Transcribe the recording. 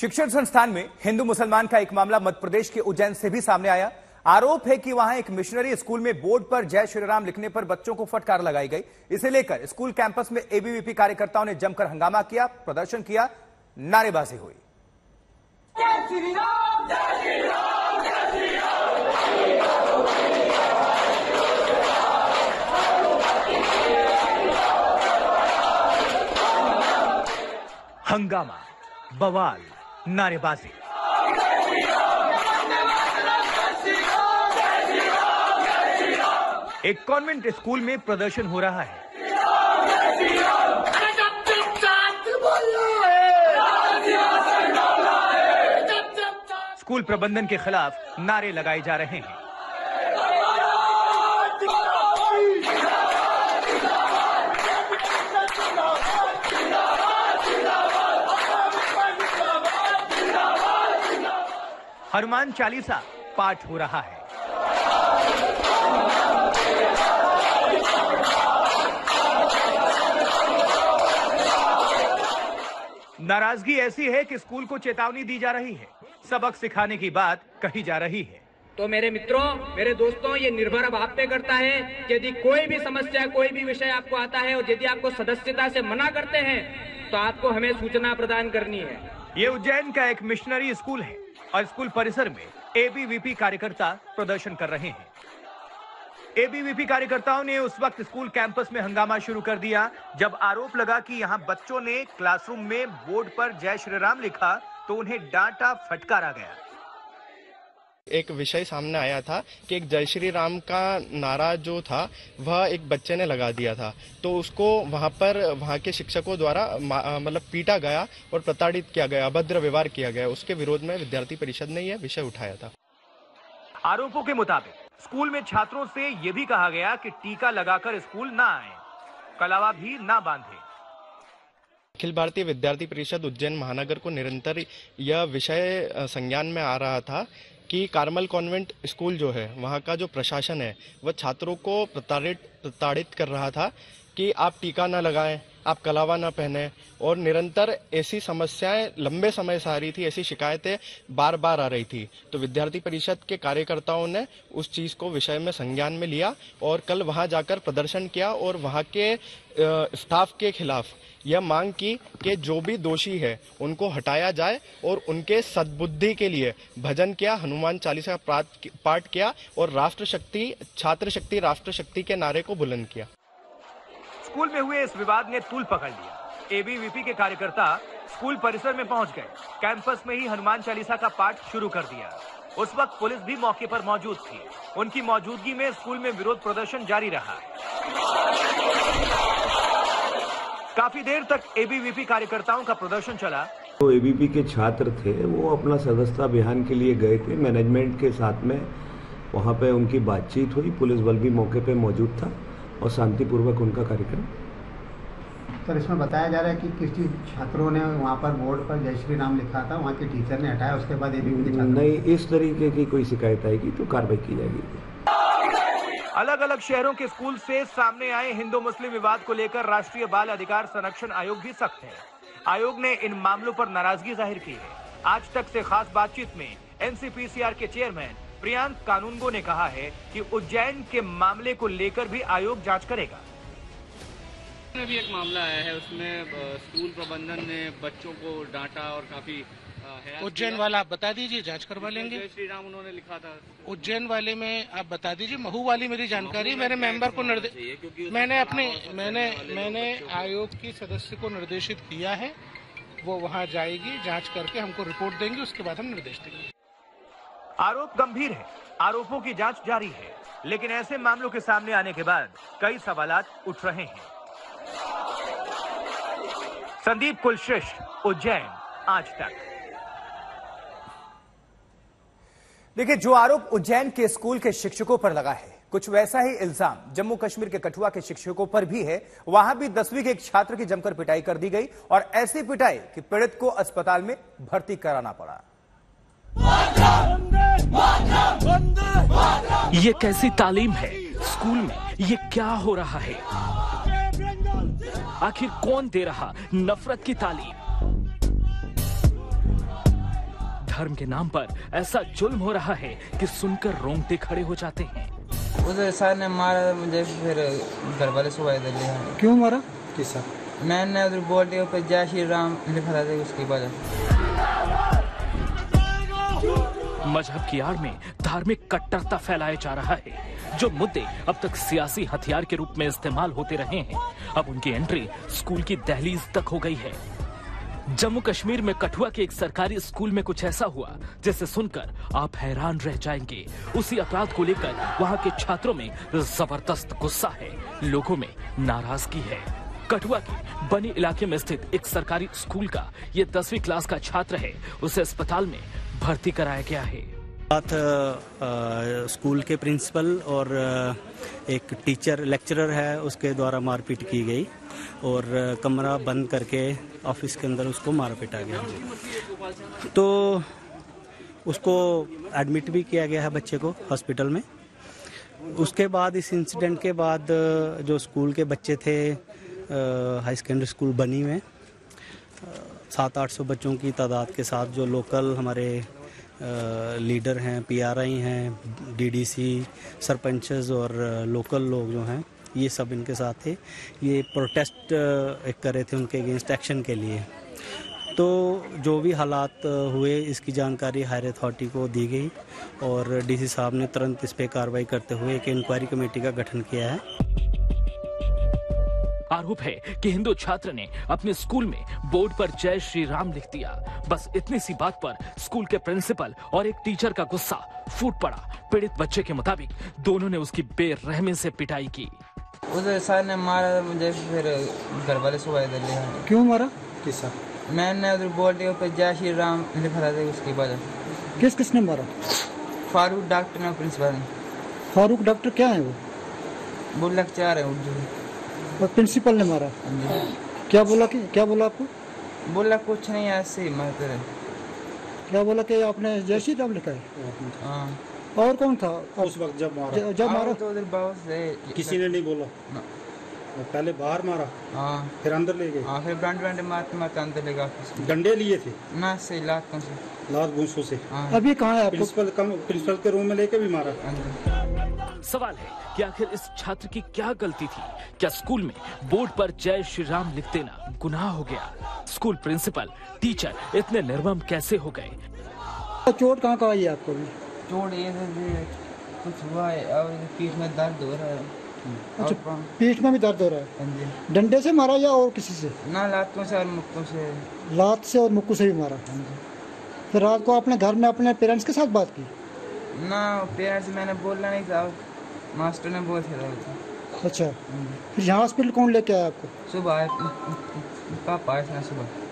शिक्षण संस्थान में हिंदू मुसलमान का एक मामला मध्य प्रदेश के उज्जैन से भी सामने आया। आरोप है कि वहां एक मिशनरी स्कूल में बोर्ड पर जय श्री राम लिखने पर बच्चों को फटकार लगाई गई। इसे लेकर स्कूल कैंपस में एबीवीपी कार्यकर्ताओं ने जमकर हंगामा किया, प्रदर्शन किया, नारेबाजी हुई। जय श्री राम, जय श्री राम, जय श्री राम। हंगामा, बवाल, नारेबाजी। एक कॉन्वेंट स्कूल में प्रदर्शन हो रहा है। स्कूल प्रबंधन के खिलाफ नारे लगाए जा रहे हैं। हनुमान चालीसा पाठ हो रहा है। नाराजगी ऐसी है कि स्कूल को चेतावनी दी जा रही है, सबक सिखाने की बात कही जा रही है। तो मेरे मित्रों, मेरे दोस्तों, ये निर्भर अब आप पे करता है। यदि कोई भी समस्या, कोई भी विषय आपको आता है और यदि आपको सदस्यता से मना करते हैं तो आपको हमें सूचना प्रदान करनी है। ये उज्जैन का एक मिशनरी स्कूल है और स्कूल परिसर में एबीवीपी कार्यकर्ता प्रदर्शन कर रहे हैं। एबीवीपी कार्यकर्ताओं ने उस वक्त स्कूल कैंपस में हंगामा शुरू कर दिया जब आरोप लगा कि यहां बच्चों ने क्लासरूम में बोर्ड पर जय श्री राम लिखा तो उन्हें डांटा, फटकारा गया। एक विषय सामने आया था कि एक जय श्री राम का नारा जो था वह एक बच्चे ने लगा दिया था, तो उसको वहाँ के शिक्षकों द्वारा मतलब पीटा गया और प्रताड़ित किया गया, अभद्र व्यवहार किया गया। उसके विरोध में विद्यार्थी परिषद ने यह विषय उठाया था। आरोपों के मुताबिक स्कूल में छात्रों से ये भी कहा गया कि टीका लगाकर स्कूल न आए, कलावा भी न बांधे। अखिल भारतीय विद्यार्थी परिषद उज्जैन महानगर को निरंतर यह विषय संज्ञान में आ रहा था कि कार्मल कॉन्वेंट स्कूल जो है वहाँ का जो प्रशासन है वह छात्रों को प्रताड़ित कर रहा था कि आप टीका ना लगाएं, आप कलावा ना पहने, और निरंतर ऐसी समस्याएं लंबे समय से आ रही थी, ऐसी शिकायतें बार बार आ रही थी। तो विद्यार्थी परिषद के कार्यकर्ताओं ने उस चीज़ को विषय में संज्ञान में लिया और कल वहाँ जाकर प्रदर्शन किया और वहाँ के स्टाफ के खिलाफ यह मांग की कि जो भी दोषी है उनको हटाया जाए और उनके सद्बुद्धि के लिए भजन किया, हनुमान चालीसा का पाठ किया और राष्ट्रशक्ति, छात्र शक्ति, राष्ट्रशक्ति के नारे को बुलंद किया। स्कूल में हुए इस विवाद ने तूल पकड़ लिया। एबीवीपी के कार्यकर्ता स्कूल परिसर में पहुंच गए, कैंपस में ही हनुमान चालीसा का पाठ शुरू कर दिया। उस वक्त पुलिस भी मौके पर मौजूद थी। उनकी मौजूदगी में स्कूल में विरोध प्रदर्शन जारी रहा। काफी देर तक एबीवीपी कार्यकर्ताओं का प्रदर्शन चला। तो एबीपी के छात्र थे, वो अपना सदस्यता अभियान के लिए गए थे। मैनेजमेंट के साथ में वहाँ पे उनकी बातचीत हुई, पुलिस बल भी मौके पे मौजूद था और शांतिपूर्वक उनका कार्यक्रम। सर, इसमें बताया जा रहा है कि किसी छात्रों ने वहाँ पर बोर्ड पर जय श्री राम लिखा था, वहाँ के टीचर ने हटाया, उसके बाद एबीवीपी के छात्र नहीं। इस तरीके की कोई शिकायत आएगी तो कार्रवाई की जाएगी। अलग अलग शहरों के स्कूल से सामने आए हिंदू मुस्लिम विवाद को लेकर राष्ट्रीय बाल अधिकार संरक्षण आयोग भी सख्त है। आयोग ने इन मामलों पर नाराजगी जाहिर की है। आज तक से खास बातचीत में एनसीपीसीआर के चेयरमैन प्रियांक कानूनगो ने कहा है कि उज्जैन के मामले को लेकर भी आयोग जांच करेगा। भी एक मामला आया है, उसमें स्कूल प्रबंधन ने बच्चों को डांटा और काफी। उज्जैन वाला आप बता दीजिए, जांच करवा लेंगे। श्री राम उन्होंने लिखा था उज्जैन वाले में, आप बता दीजिए। महू वाली मेरी जानकारी, मैंने मेंबर को निर्देश, मैंने आयोग की सदस्य को निर्देशित किया है, वो वहाँ जाएगी, जाँच करके हमको रिपोर्ट देंगे, उसके बाद हम निर्देश देंगे। आरोप गंभीर है, आरोपों की जांच जारी है, लेकिन ऐसे मामलों के सामने आने के बाद कई सवालात उठ रहे हैं। संदीप कुलश्रेष्ठ, उज्जैन, आज तक। देखिए, जो आरोप उज्जैन के स्कूल के शिक्षकों पर लगा है, कुछ वैसा ही इल्जाम जम्मू कश्मीर के कठुआ के शिक्षकों पर भी है। वहां भी 10वीं के एक छात्र की जमकर पिटाई कर दी गई और ऐसी पिटाई कि पीड़ित को अस्पताल में भर्ती कराना पड़ा। ये कैसी तालीम है स्कूल में? ये क्या हो रहा है? आखिर कौन दे रहा नफरत की तालीम? धर्म के नाम पर ऐसा जुल्म हो रहा है कि सुनकर रोंगटे खड़े हो जाते हैं। उधर सर ने मारा मुझे, फिर घर वाले सुबह दे लिया। क्यों मारा? किसा? मैंने उधर बोर्ड पे जय श्री राम लिखा था, उसके बाद मजहब की आड़ में धार्मिक कट्टरता फैलाया जा रहा है। जो मुद्दे अब तक सियासी हथियार के रूप में इस्तेमाल होते रहे हैं, अब उनकी एंट्री स्कूल की दहलीज तक हो गई है। जम्मू कश्मीर में कठुआ के एक सरकारी स्कूल में कुछ ऐसा हुआ जिसे सुनकर आप हैरान रह जाएंगे। उसी अपराध को लेकर वहां के छात्रों में जबरदस्त गुस्सा है, लोगों में नाराजगी है। कठुआ के बनी इलाके में स्थित एक सरकारी स्कूल का ये 10वीं क्लास का छात्र है, उसे अस्पताल में भर्ती कराया गया है। साथ स्कूल के प्रिंसिपल और एक टीचर लेक्चरर है, उसके द्वारा मारपीट की गई और कमरा बंद करके ऑफिस के अंदर उसको मार पीटा गया। तो उसको एडमिट भी किया गया है बच्चे को हॉस्पिटल में। उसके बाद इस इंसिडेंट के बाद जो स्कूल के बच्चे थे हाई सेकेंडरी स्कूल बनी में 700-800 बच्चों की तादाद के साथ जो लोकल हमारे लीडर हैं, पीआरआई हैं, डीडीसी, सरपंचेस और लोकल लोग जो हैं ये सब इनके साथ थे। ये प्रोटेस्ट कर रहे थे उनके अगेंस्ट एक्शन के लिए। तो जो भी हालात हुए इसकी जानकारी हायर अथॉरिटी को दी गई और डीसी साहब ने तुरंत इस पर कार्रवाई करते हुए एक इंक्वायरी कमेटी का गठन किया है। आरोप है कि हिंदू छात्र ने अपने स्कूल में बोर्ड पर जय श्री राम लिख दिया। बस इतनी सी बात पर स्कूल के प्रिंसिपल और एक टीचर का गुस्सा फूट पड़ा। पीड़ित बच्चे के मुताबिक दोनों ने उसकी बेरहमी से पिटाई की। उधर सर ने मारा मुझे, फिर घर वाले सुबह दे लिया। क्यों मारा? किसा? मैंने उधर बोर्ड पे जय श्री राम लिखा था, उसके बाद। किस किसने मारा? फारूक डॉक्टर ने, प्रिंसिपल ने। फारूक डॉक्टर क्या है? वो लेक्चरर है उर्दू। प्रिंसिपल ने मारा? क्या बोला? कि क्या बोला आपको? बोला कुछ नहीं, ऐसे ही मारते रहे। क्या बोला कि आपने जय श्री राम लिखा है? और कौन था उस वक्त जब मारा? जब मारा तो उधर बॉस से किसी ने नहीं बोला। पहले बाहर मारा, फिर अंदर ले गए, फिर डंडे मारते मारते अंदर ले गए। डंडे लिए थे ना से, लात घूंसों से। अभी कहाँ है? प्रिंसिपल के रूम में लेके भी मारा। सवाल है कि आखिर इस छात्र की क्या गलती थी? क्या स्कूल में बोर्ड पर जय श्री राम लिख देना गुनाह हो गया? स्कूल प्रिंसिपल, टीचर इतने निर्मम कैसे हो गए? चोट कहाँ कहाँ आई है आपको? चोट ये कुछ हुआ है और पीठ में दर्द हो रहा है। अच्छा, पीठ में भी दर्द हो रहा है। डंडे से मारा या और किसी से? ना, लातों से और मुक्कों से। लात से और मुक्कों से भी मारा। फिर रात को आपने घर में अपने पेरेंट्स के साथ बात की? ना, पेरेंट्स मैंने बोला नहीं था, मास्टर ने बोल दिया था। अच्छा, फिर यहाँ हॉस्पिटल कौन लेके आया आपको? सुबह पापा आए थे सुबह।